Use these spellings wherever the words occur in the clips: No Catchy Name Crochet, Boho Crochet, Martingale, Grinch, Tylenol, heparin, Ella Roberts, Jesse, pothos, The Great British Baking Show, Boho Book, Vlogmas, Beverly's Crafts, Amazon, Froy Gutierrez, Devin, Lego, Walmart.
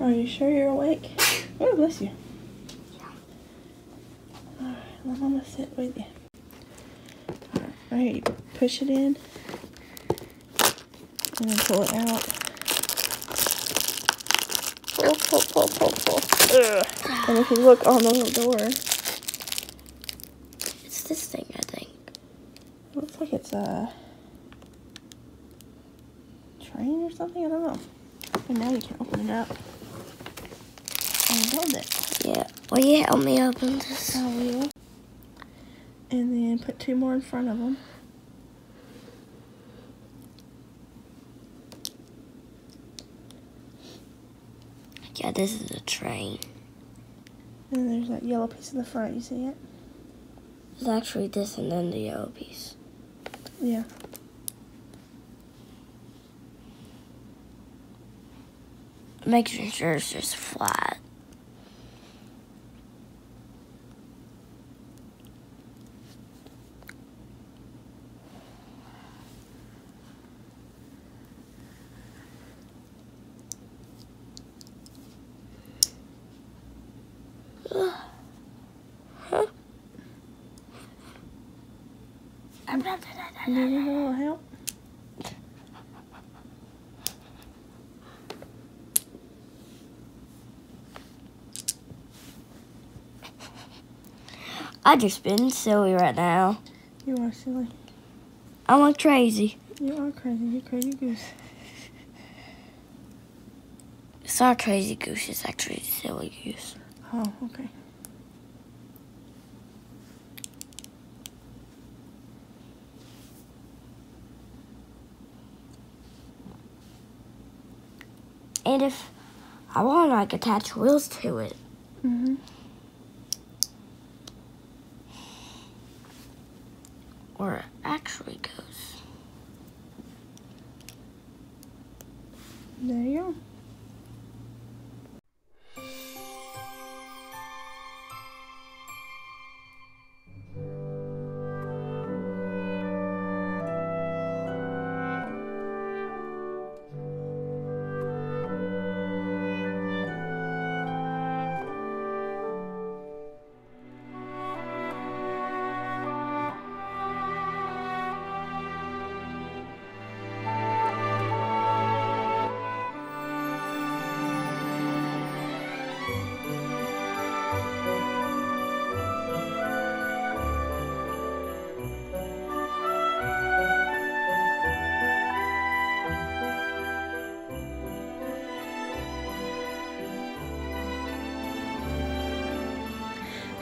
Are you sure you're awake? Oh, bless you. Alright, I'm gonna sit with you. Alright, you push it in and then pull it out. Pull, pull, pull, pull, pull. Ugh. And if you look on the little door, it's this thing, I think. It looks like it's a train or something, I don't know. And now you can open it up and build it. Yeah. Will you help me open this? I will. And then put two more in front of them. Yeah, this is a train. And there's that yellow piece in the front. You see it? It's actually this and then the yellow piece. Yeah. Making sure it's just flat. Huh? Need a little help? I just been silly right now. You are silly. I'm like crazy. You are crazy. You're crazy goose. It's not crazy goose. It's actually silly goose. Oh, okay. And if I want, I can attach wheels to it. Mm-hmm. Where it actually goes. There you go.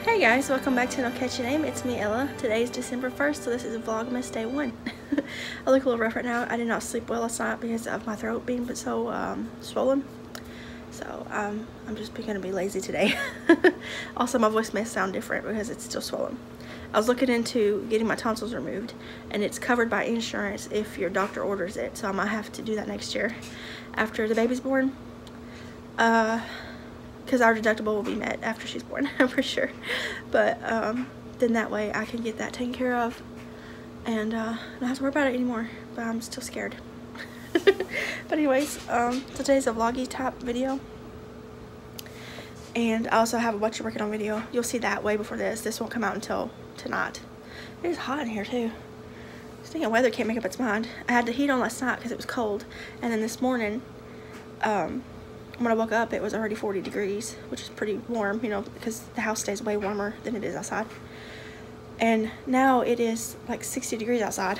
Hey guys, welcome back to No Catchy Name. It's me, Ella. Today is December 1st, so this is Vlogmas Day 1. I look a little rough right now. I did not sleep well last night because of my throat being so swollen. So I'm just going to be lazy today. Also, my voice may sound different because it's still swollen. I was looking into getting my tonsils removed, and it's covered by insurance if your doctor orders it. So I might have to do that next year after the baby's born. Because our deductible will be met after she's born, I'm pretty sure. But then that way I can get that taken care of and not have to worry about it anymore. But I'm still scared. But anyways, today's a vloggy type video. And I also have a what you're working on video. You'll see that way before this. This won't come out until tonight. It is hot in here too. Stinking weather can't make up its mind. I had the heat on last night because it was cold. And then this morning, when I woke up, it was already 40 degrees, which is pretty warm, you know, because the house stays way warmer than it is outside. And now it is like 60 degrees outside.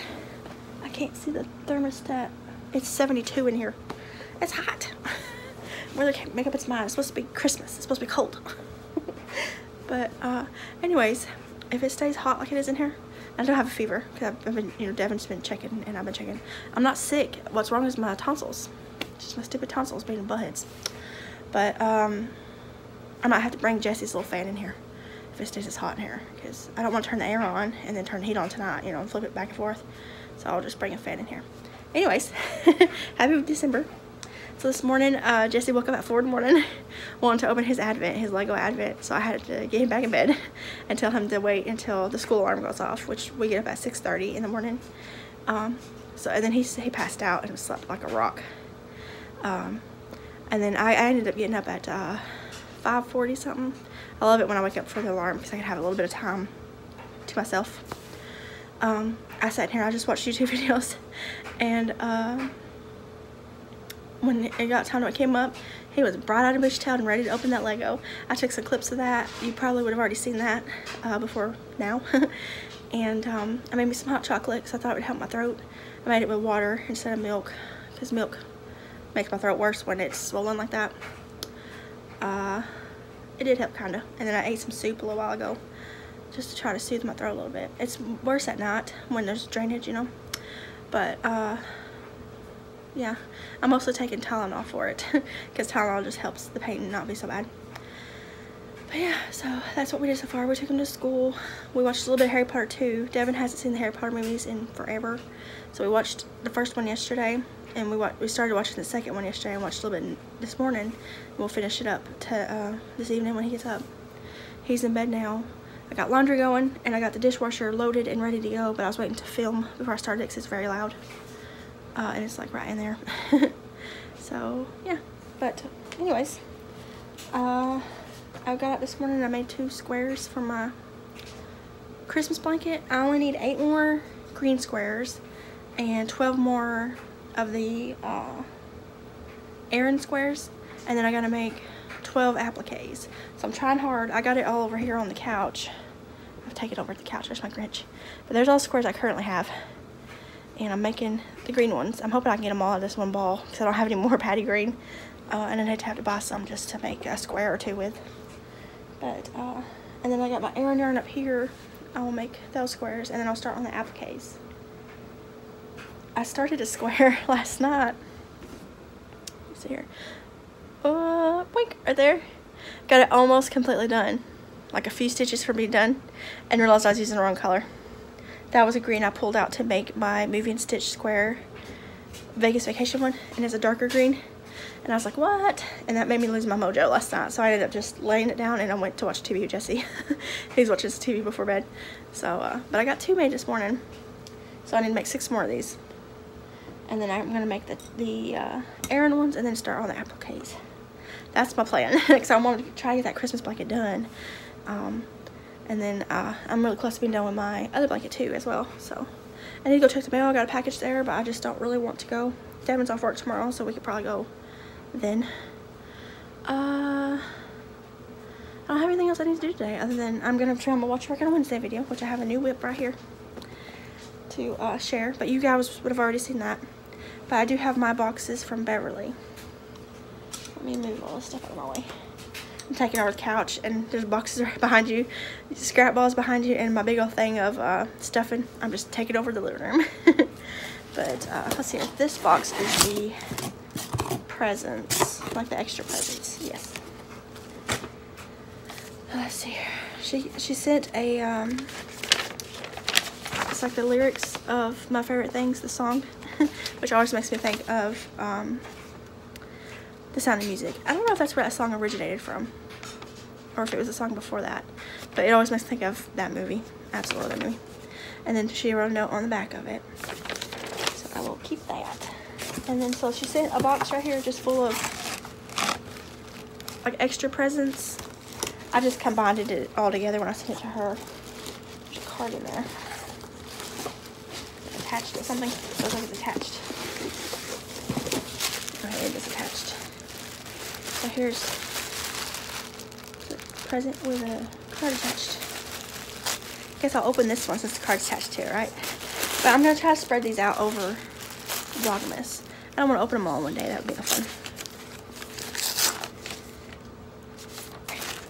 I can't see the thermostat. It's 72 in here. It's hot. Weather can't make up its mind. It's supposed to be Christmas. It's supposed to be cold. But anyways, if it stays hot like it is in here, I don't have a fever because I've been, you know, Devin's been checking and I've been checking. I'm not sick. What's wrong is my tonsils. Just my stupid tonsils being buttheads. But I might have to bring Jesse's little fan in here if it stays this hot in here, because I don't want to turn the air on and then turn the heat on tonight, you know, and flip it back and forth. So I'll just bring a fan in here. Anyways, happy December. So this morning, Jesse woke up at 4 in the morning wanting to open his advent, his Lego advent. So I had to get him back in bed and tell him to wait until the school alarm goes off, which we get up at 6:30 in the morning. So and then he passed out and slept like a rock. And then I ended up getting up at 5:40 something. I love it when I wake up for the alarm because I can have a little bit of time to myself. I sat here, I just watched YouTube videos, and when it got time to it came up, he was bright-eyed and bushy-tailed and ready to open that Lego. I took some clips of that. You probably would have already seen that before now. And I made me some hot chocolate because I thought it would help my throat. I made it with water instead of milk because milk makes my throat worse when it's swollen like that. It did help kind of. And then I ate some soup a little while ago just to try to soothe my throat a little bit. It's worse at night when there's drainage, you know. But yeah, I'm also taking Tylenol for it because Tylenol just helps the pain not be so bad. But yeah, so that's what we did so far. We took him to school. We watched a little bit of Harry Potter 2. Devin hasn't seen the Harry Potter movies in forever. So we watched the first one yesterday, and we started watching the second one yesterday and watched a little bit this morning. And we'll finish it up to this evening when he gets up. He's in bed now. I got laundry going, and I got the dishwasher loaded and ready to go, but I was waiting to film before I started because it's very loud. And it's like right in there. So yeah, but anyways, I got up this morning and I made 2 squares for my Christmas blanket. I only need 8 more green squares and 12 more of the Aran squares, and then I gotta make 12 appliques. So I'm trying hard. I got it all over here on the couch. I've taken it over to the couch. There's my Grinch. But there's all the squares I currently have. And I'm making the green ones. I'm hoping I can get them all out of this one ball because I don't have any more patty green. And then I'd have to buy some just to make a square or 2 with. But, and then I got my Aran yarn up here. I will make those squares and then I'll start on the appliques. I started a square last night. Let's see here. Wink, right there. Got it almost completely done. Like a few stitches from being done, and realized I was using the wrong color. That was a green I pulled out to make my moving stitch square Vegas Vacation one, and it's a darker green, and I was like, what? And that made me lose my mojo last night, so I ended up just laying it down and I went to watch TV with Jesse. He's watching TV before bed. So but I got 2 made this morning, so I need to make 6 more of these, and then I'm gonna make the Aran ones and then start on the appliques. That's my plan, because I wanted to try to get that Christmas blanket done. And then I'm really close to being done with my other blanket too as well. So I need to go check the mail. I got a package there, but I just don't really want to go. Devin's off work tomorrow, so we could probably go then. I don't have anything else I need to do today other than I'm going to try my Watch Work on a Wednesday video, which I have a new whip right here to share. But you guys would have already seen that. But I do have my boxes from Beverly. Let me move all this stuff out of my way. I'm taking over the couch, and there's boxes right behind you, scrap balls behind you, and my big old thing of stuffing. I'm just taking over the living room. But let's see, this box is the presents, like the extra presents. Yes. Let's see here. She sent a it's like the lyrics of My Favorite Things, the song, which always makes me think of The Sound of Music. I don't know if that's where that song originated from, or if it was a song before that, but it always makes me think of that movie. Absolutely, that movie. And then she wrote a note on the back of it, so I will keep that. And then so she sent a box right here just full of like extra presents. I just combined it all together when I sent it to her. There's a card in there attached to something. It looks like it's attached. Okay, it is attached. So here's the present with a card attached. I guess I'll open this one since the card's attached to it, right? But I'm going to try to spread these out over Vlogmas. I don't want to open them all one day. That would be no fun.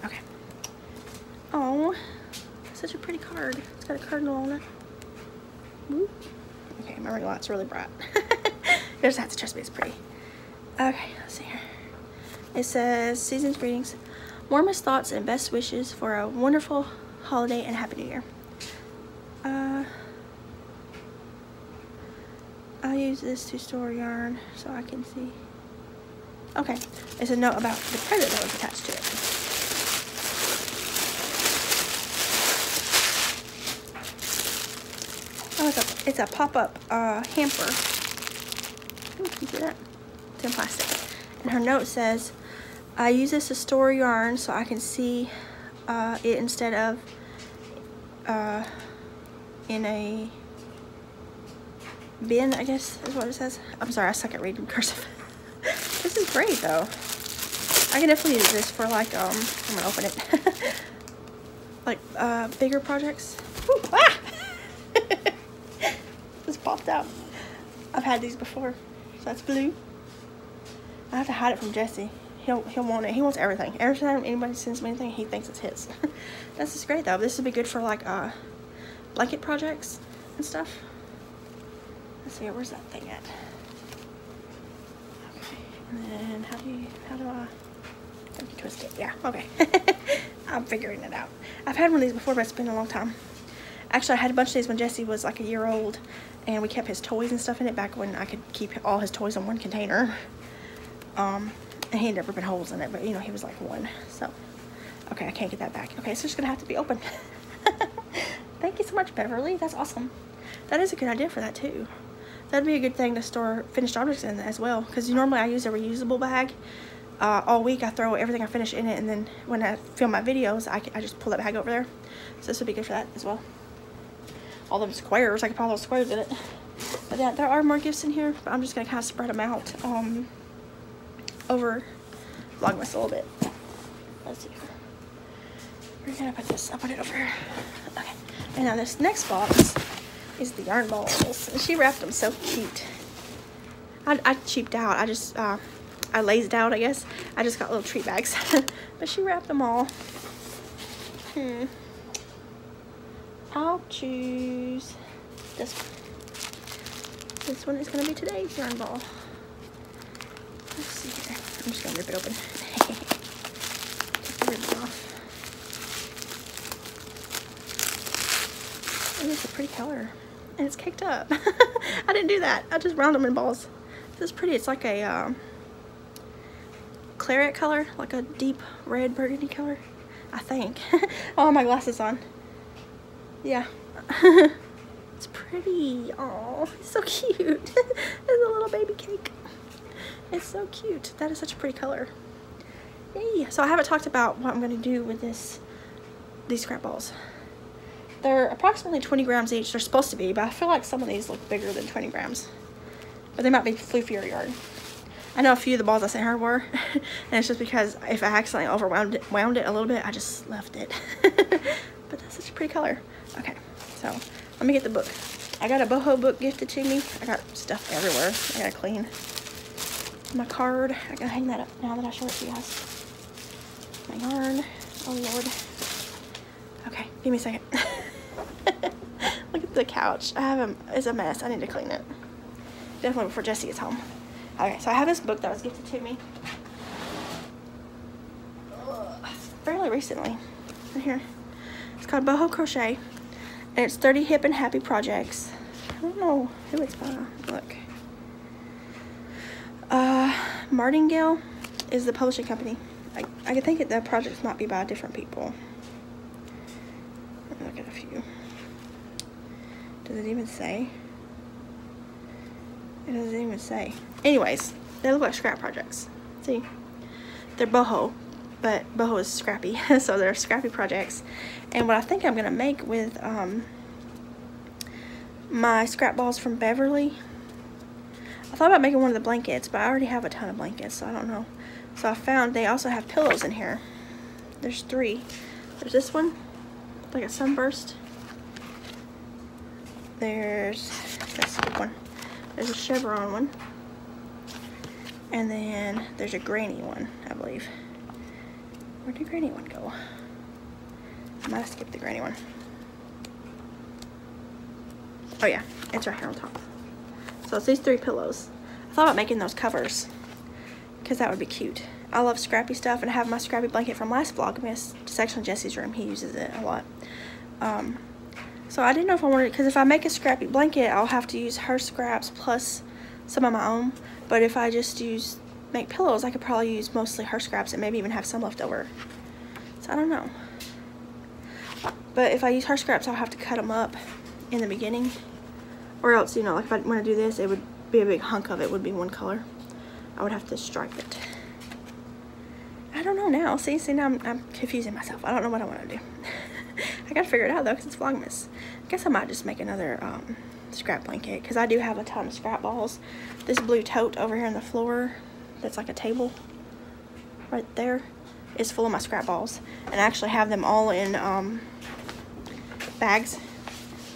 Okay. Oh, such a pretty card. It's got a cardinal on it. Woo. Okay, my ring light's really bright. You just have to trust me, it's pretty. Okay, let's see here. It says, season's greetings, warmest thoughts and best wishes for a wonderful holiday and happy new year. I'll use this to store yarn so I can see. Okay, it's a note about the present that was attached to it. Oh, it's a pop-up hamper. Ooh, you can see that? In plastic, And her note says, I use this to store yarn so I can see it instead of in a bin, I guess is what it says. I'm sorry, I suck at reading cursive. This is great though. I can definitely use this for like, I'm gonna open it. Like bigger projects. Ooh, ah! Just popped out. I've had these before. So that's blue. I have to hide it from Jesse. He'll want it. He wants everything. Every time anybody sends me anything, he thinks it's his. This is great though. This would be good for like blanket projects and stuff. Let's see, where's that thing at? Okay, and then how do I twist it? Yeah, okay. I'm figuring it out. I've had one of these before, but it's been a long time. Actually, I had a bunch of these when Jesse was like a year old, and we kept his toys and stuff in it back when I could keep all his toys in one container. And he had never been holes in it, but you know, he was like one. So, okay, I can't get that back. Okay, it's just gonna have to be open. Thank you so much, Beverly. That's awesome. That is a good idea for that too. That'd be a good thing to store finished objects in as well, because normally I use a reusable bag. All week I throw everything I finish in it, and then when I film my videos, I just pull that bag over there. So this would be good for that as well. All them squares, I could put all those squares in it. But yeah, there are more gifts in here, but I'm just gonna kind of spread them out over Vlogmas a little bit. Let's see. We're gonna put this. I'll put it over here. Okay. And now this next box is the yarn balls. And she wrapped them so cute. I cheaped out. I just I lazed out, I guess. I just got little treat bags. But she wrapped them all. I'll choose this one. This one is gonna be today's yarn ball. Let's see here. I'm just gonna rip it open. Take the ribbon off. Oh, it's a pretty color. And it's caked up. I didn't do that. I just round them in balls. This is pretty. It's like a claret color, like a deep red burgundy color, I think. Oh, my glasses on. Yeah. It's pretty. Oh, it's so cute. It's a little baby cake. It's so cute. That is such a pretty color. Yay. So I haven't talked about what I'm going to do with these scrap balls. They're approximately 20 grams each. They're supposed to be, but I feel like some of these look bigger than 20 grams. But they might be floofier yarn. I know a few of the balls I sent her were, and it's just because if I accidentally wound it a little bit, I just left it. But that's such a pretty color. Okay, so let me get the book. I got a boho book gifted to me. I got stuff everywhere. I gotta clean my card. I gotta hang that up now that I show it to you guys. My yarn. Oh Lord. Okay, give me a second. Look at the couch. It's a mess. I need to clean it. Definitely before Jesse gets home. Okay, so I have this book that was gifted to me fairly recently. Right here. It's called Boho Crochet, and it's 30 hip and happy projects. I don't know who it's by. Look. Martingale is the publishing company. I think the projects might be by different people. Let me look at a few. Does it even say? It doesn't even say. Anyways, they look like scrap projects. See, they're boho, but boho is scrappy. So they're scrappy projects. And what I think I'm gonna make with my scrap balls from Beverly, I thought about making one of the blankets, but I already have a ton of blankets, so I don't know. So I found they also have pillows in here. There's three. There's this one, like a sunburst. There's this one. There's a chevron one, and then there's a granny one, I believe. Where did granny one go? I might have skipped the granny one. Oh yeah, it's right here on top. So it's these three pillows. I thought about making those covers, because that would be cute. I love scrappy stuff, and I have my scrappy blanket from last Vlogmas section of Jesse's room. He uses it a lot. So I didn't know if I wanted, because if I make a scrappy blanket, I'll have to use her scraps plus some of my own. But if I just make pillows, I could probably use mostly her scraps and maybe even have some left over. So I don't know. But if I use her scraps, I'll have to cut them up in the beginning. Or else, you know, like if I want to do this, it would be a big hunk of it would be one color. I would have to stripe it. I don't know now. See, now I'm confusing myself. I don't know what I want to do. I gotta figure it out though, because it's Vlogmas. I guess I might just make another scrap blanket, because I do have a ton of scrap balls. This blue tote over here on the floor, that's like a table right there, is full of my scrap balls, and I actually have them all in bags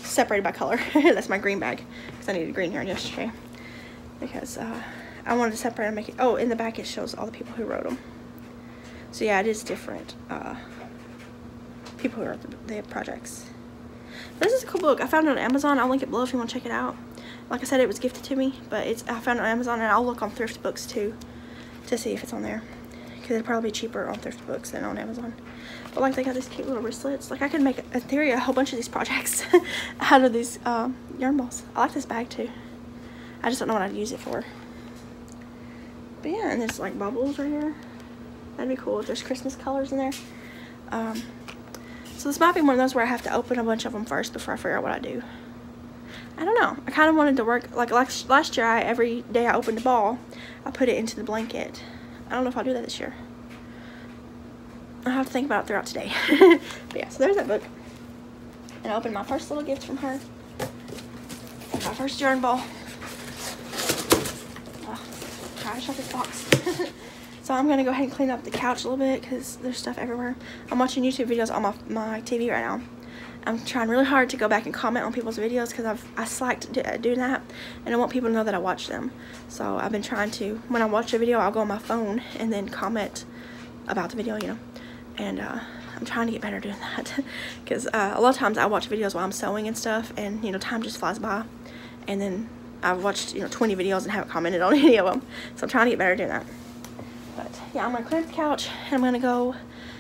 separated by color. That's my green bag, because I needed green yarn yesterday, because I wanted to separate and make it. Oh, in the back it shows all the people who wrote them. So yeah, it is different people who wrote the projects. This is a cool book. I found it on Amazon. I'll link it below if you want to check it out. Like I said, it was gifted to me, but I found it on Amazon, and I'll look on Thrift Books too to see if it's on there, because it'd probably be cheaper on Thrift Books than on Amazon. But like, they got these cute little wristlets. Like, I could make, in theory, a whole bunch of these projects out of these yarn balls. I like this bag too. I just don't know what I'd use it for. But yeah, and there's like bubbles right here. That'd be cool if there's Christmas colors in there. So this might be one of those where I have to open a bunch of them first before I figure out what I do. I don't know. I kind of wanted to work, like last year, every day I opened a ball, I put it into the blanket. I don't know if I'll do that this year. I'll have to think about it throughout today. But yeah, so there's that book. And I opened my first little gift from her. And my first yarn ball. Oh, try to shut this box. So I'm going to go ahead and clean up the couch a little bit, because there's stuff everywhere. I'm watching YouTube videos on my TV right now. I'm trying really hard to go back and comment on people's videos, because I slacked doing that, and I want people to know that I watch them. So I've been trying to, when I watch a video, I'll go on my phone and then comment about the video, you know. And I'm trying to get better doing that, because a lot of times I watch videos while I'm sewing and stuff, and you know, time just flies by, and then I've watched, you know, 20 videos and haven't commented on any of them. So I'm trying to get better doing that. But yeah, I'm gonna clear the couch, and I'm gonna go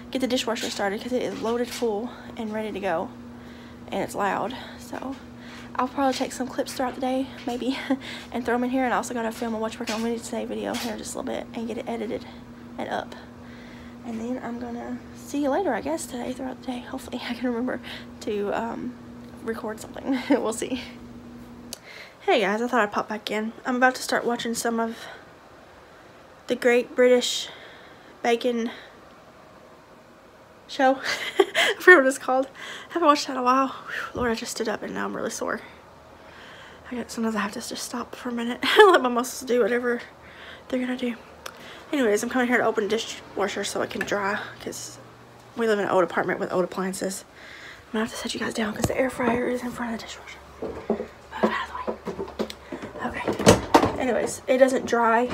get the dishwasher started, because it is loaded full and ready to go, and it's loud. So I'll probably take some clips throughout the day, maybe, and throw them in here. And I also gotta film a Watch Working on Winnie Today video here just a little bit and get it edited and up. And then I'm gonna see you later, I guess, today, throughout the day. Hopefully I can remember to record something. We'll see. Hey guys, I thought I'd pop back in. I'm about to start watching some of The Great British Baking Show. I forget what it's called. I haven't watched that in a while. Whew, Lord, I just stood up and now I'm really sore. Sometimes I have to just stop for a minute and let my muscles do whatever they're gonna do. Anyways, I'm coming here to open the dishwasher so it can dry, because we live in an old apartment with old appliances. I'm gonna have to set you guys down because the air fryer is in front of the dishwasher. Move out of the way. Okay. Anyways, it doesn't dry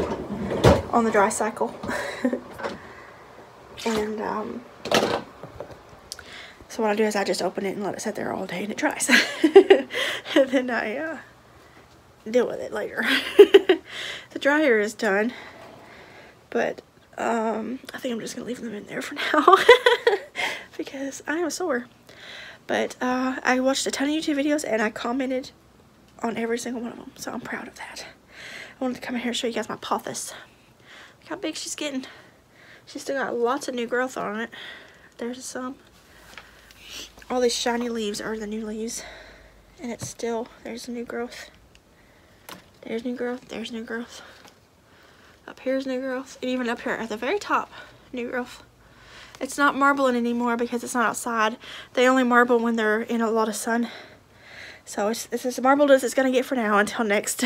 on the dry cycle. And so what I do is I just open it and let it sit there all day and it dries. And then I deal with it later. The dryer is done, but I think I'm just gonna leave them in there for now because I am sore. But I watched a ton of YouTube videos and I commented on every single one of them, so I'm proud of that. I wanted to come in here and show you guys my pothos. Look how big she's getting. She's still got lots of new growth on it. There's some. All these shiny leaves are the new leaves. And it's still, there's new growth. There's new growth. There's new growth. Up here's new growth. And even up here at the very top, new growth. It's not marbling anymore because it's not outside. They only marble when they're in a lot of sun. So it's as marbled as it's going to get for now until next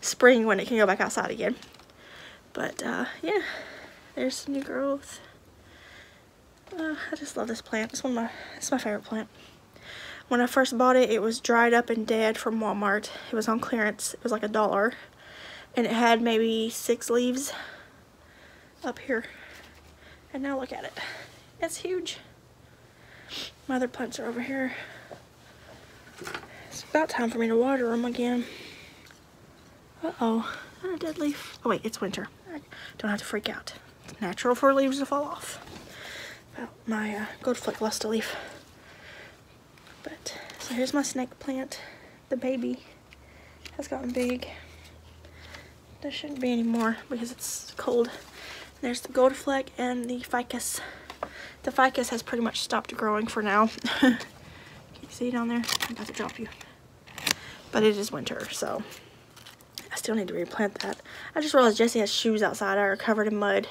spring when it can go back outside again. But yeah, there's some new growth. I just love this plant. It's my favorite plant. When I first bought it, it was dried up and dead from Walmart. It was on clearance. It was like $1, and it had maybe 6 leaves up here. And now look at it. It's huge. My other plants are over here. It's about time for me to water them again. Uh-oh, not a dead leaf. Oh wait, it's winter. I don't have to freak out. It's natural for leaves to fall off. Well, my gold flick lost a leaf. But so here's my snake plant. The baby has gotten big. There shouldn't be any more because it's cold. And there's the gold flick and the ficus. The ficus has pretty much stopped growing for now. Can you see down there? I'm about to drop you. But it is winter, so I still need to replant that. I just realized Jesse has shoes outside that are covered in mud.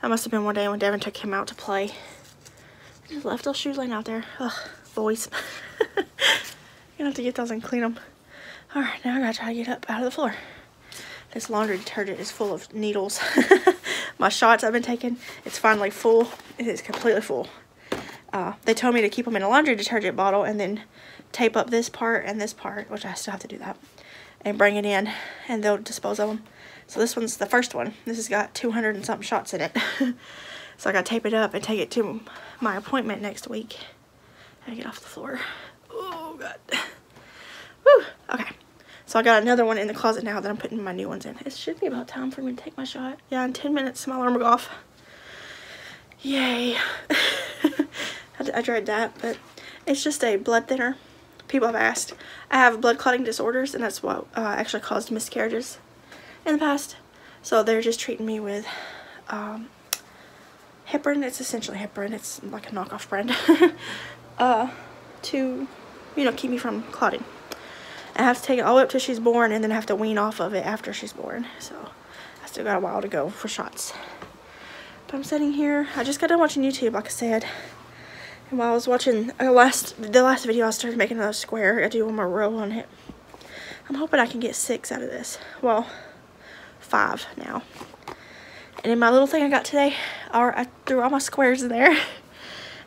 That must have been one day when Devin took him out to play. I just left those shoes laying out there. Ugh, boys. You're gonna have to get those and clean them. All right, now I gotta try to get up out of the floor. This laundry detergent is full of needles. My shots I've been taking, it's finally full. It is completely full. They told me to keep them in a laundry detergent bottle and then tape up this part and this part, which I still have to do that, and bring it in, and they'll dispose of them. So this one's the first one. This has got 200 and something shots in it. So I gotta tape it up and take it to my appointment next week. I get off the floor. Oh, God. Woo, okay. So I got another one in the closet now that I'm putting my new ones in. It should be about time for me to take my shot. Yeah, in 10 minutes, my alarm will go off. Yay. I dread that, but it's just a blood thinner. People have asked. I have blood clotting disorders, and that's what actually caused miscarriages in the past. So they're just treating me with heparin. It's essentially heparin. It's like a knockoff brand. To, you know, keep me from clotting. I have to take it all up till she's born, and then I have to wean off of it after she's born. So I still got a while to go for shots. But I'm sitting here. I just got done watching YouTube, like I said. And while I was watching the last video, I started making another square. I do one more row on it. I'm hoping I can get 6 out of this. Well, 5 now. And in my little thing I got today, I threw all my squares in there.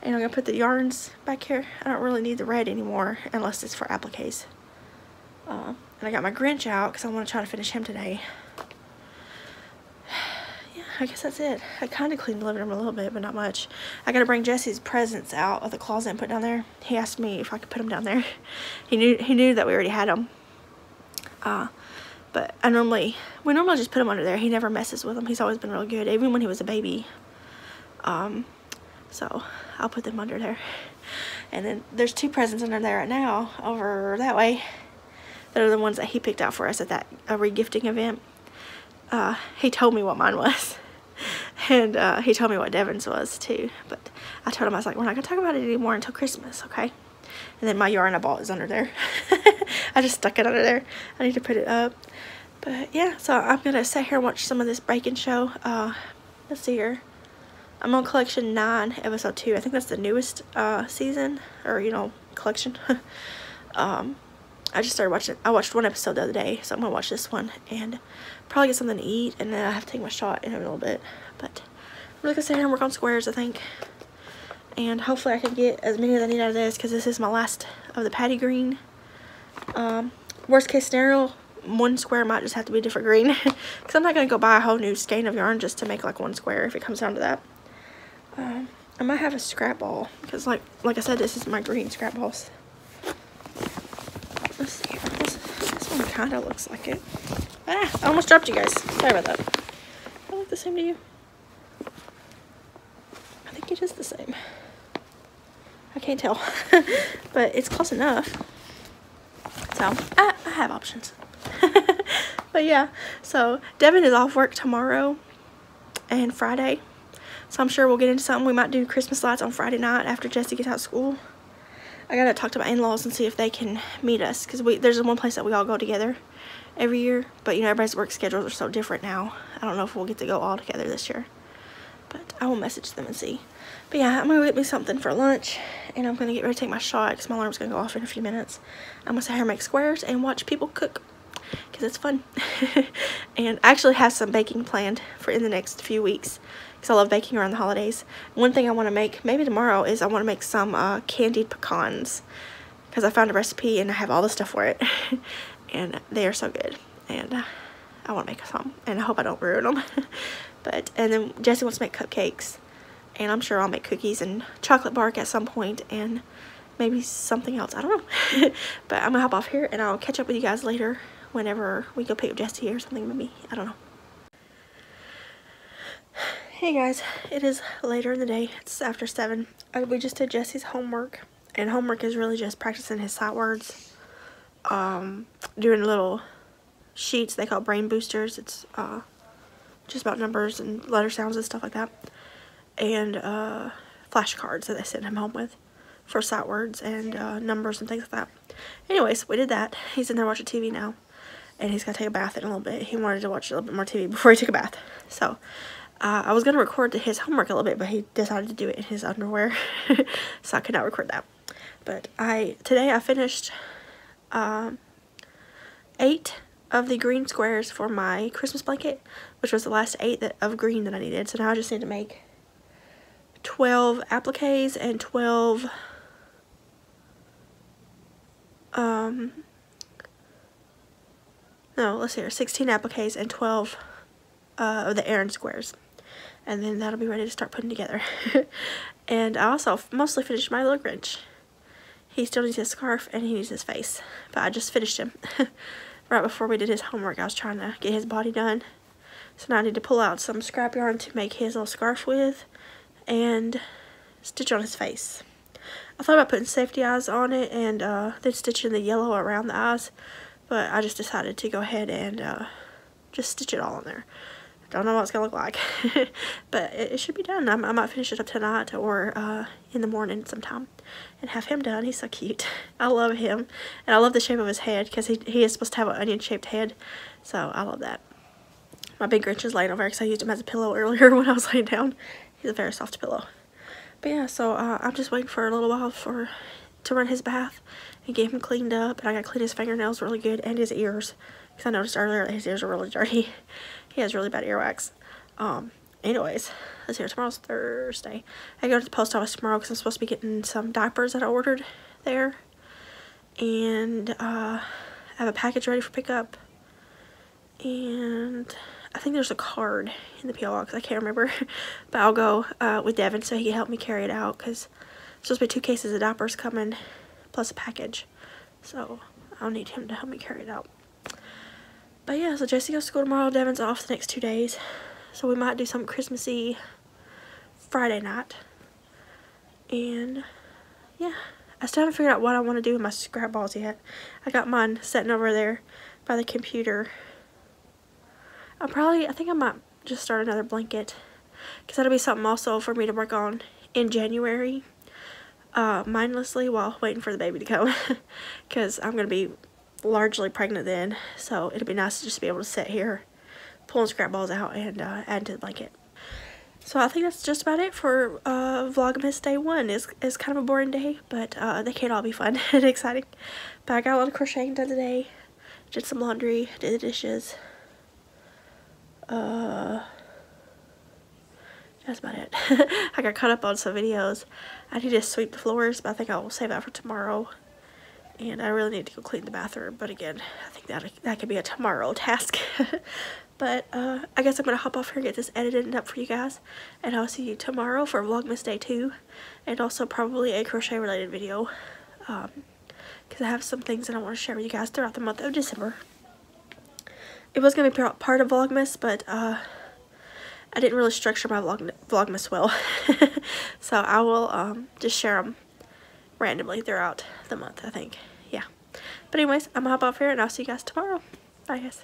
And I'm going to put the yarns back here. I don't really need the red anymore unless it's for appliques. And I got my Grinch out because I want to try to finish him today. Yeah, I guess that's it. I kind of cleaned the living room a little bit, but not much. I got to bring Jesse's presents out of the closet and put down there. He asked me if I could put them down there. He knew that we already had them. But we normally just put them under there. He never messes with them. He's always been real good, even when he was a baby. So I'll put them under there. And then there's 2 presents under there right now, over that way. They're the ones that he picked out for us at that regifting event. He told me what mine was. And he told me what Devin's was too. But I told him, I was like, we're not going to talk about it anymore until Christmas, okay? And then my yarn I bought is under there. I just stuck it under there. I need to put it up. But yeah, so I'm going to sit here and watch some of this baking show. Let's see here. I'm on collection 9, episode 2. I think that's the newest season, or, you know, collection. I just started watching it. I watched one episode the other day, so I'm going to watch this one and probably get something to eat, and then I have to take my shot in a little bit. But I'm really going to sit here and work on squares, I think. And hopefully I can get as many as I need out of this, because this is my last of the patty green. Worst case scenario, one square might just have to be a different green, because I'm not going to go buy a whole new skein of yarn just to make like one square if it comes down to that. I might have a scrap ball, because like I said, this is my green scrap balls. Let's see, this one kind of looks like it. Ah, I almost dropped you guys. Sorry about that. I look the same to you. I think it is the same. I can't tell, but it's close enough. So I have options. But yeah, so Devin is off work tomorrow and Friday. So I'm sure we'll get into something. We might do Christmas lights on Friday night after Jesse gets out of school. I gotta talk to my in-laws and see if they can meet us, because there's one place that we all go together every year. But you know, everybody's work schedules are so different now. I don't know if we'll get to go all together this year. But I will message them and see. But yeah, I'm gonna get me something for lunch, and I'm gonna get ready to take my shot because my alarm's gonna go off in a few minutes. I'm gonna sit here and make squares and watch people cook, because it's fun. And I actually have some baking planned for in the next few weeks, because I love baking around the holidays. One thing I want to make, maybe tomorrow, is I want to make some candied pecans, because I found a recipe and I have all the stuff for it. And they are so good, and I want to make some, and I hope I don't ruin them. And then Jesse wants to make cupcakes, and I'm sure I'll make cookies and chocolate bark at some point, and maybe something else, I don't know. But I'm gonna hop off here, and I'll catch up with you guys later whenever we go pick up Jesse or something, maybe, I don't know. Hey guys, it is later in the day. It's after 7. We just did Jesse's homework, and homework is really just practicing his sight words, doing little sheets they call brain boosters. It's just about numbers and letter sounds and stuff like that, and flashcards that they send him home with for sight words and numbers and things like that. Anyways, we did that. He's in there watching TV now, and he's gonna take a bath in a little bit. He wanted to watch a little bit more TV before he took a bath. So I was going to record his homework a little bit, but he decided to do it in his underwear, so I could not record that. But today I finished 8 of the green squares for my Christmas blanket, which was the last 8 of green that I needed. So now I just need to make 12 appliques and 12 no, let's see here, 16 appliques and 12 of the errand squares, and then that'll be ready to start putting together. And I also mostly finished my little Grinch. He still needs his scarf and he needs his face, but I just finished him. Right before we did his homework, I was trying to get his body done, so now I need to pull out some scrap yarn to make his little scarf with and stitch on his face. I thought about putting safety eyes on it and then stitching the yellow around the eyes, but I just decided to go ahead and just stitch it all on there. Don't know what it's gonna look like, but it should be done. I might finish it up tonight or in the morning sometime and have him done. He's so cute. I love him, and I love the shape of his head because he is supposed to have an onion shaped head, so I love that. My big Grinch is laying over because I used him as a pillow earlier when I was laying down. He's a very soft pillow. But yeah, so I'm just waiting for a little while to run his bath and get him cleaned up. And I gotta clean his fingernails really good and his ears, because I noticed earlier that his ears are really dirty. He has really bad earwax. Anyways, let's see, tomorrow's Thursday. I go to the post office tomorrow because I'm supposed to be getting some diapers that I ordered there. And I have a package ready for pickup. And I think there's a card in the P.O. box. I can't remember. But I'll go with Devin so he can help me carry it out, because there's supposed to be 2 cases of diapers coming plus a package. So I'll need him to help me carry it out. But yeah, so Jesse goes to school tomorrow. Devin's off the next 2 days. So we might do something Christmassy Friday night. And yeah, I still haven't figured out what I want to do with my scrap balls yet. I got mine sitting over there by the computer. I think I might just start another blanket, because that'll be something also for me to work on in January, mindlessly while waiting for the baby to come, because I'm going to be largely pregnant then, so it'll be nice to just be able to sit here pulling scrap balls out and add to the blanket. So I think that's just about it for Vlogmas Day 1. It's kind of a boring day, but they can all be fun and exciting. But I got a lot of crocheting done today, did some laundry, did the dishes. That's about it. I got caught up on some videos. I need to sweep the floors, but I think I will save that for tomorrow. And I really need to go clean the bathroom, but again, I think that could be a tomorrow task. But I guess I'm gonna hop off here and get this edited and up for you guys, and I'll see you tomorrow for Vlogmas Day 2, and also probably a crochet related video, because I have some things that I want to share with you guys throughout the month of December. It was going to be part of Vlogmas, but I didn't really structure my Vlogmas well. So I will just share them randomly throughout the month, I think. Yeah. But anyways, I'm going to hop off here, and I'll see you guys tomorrow. Bye, guys.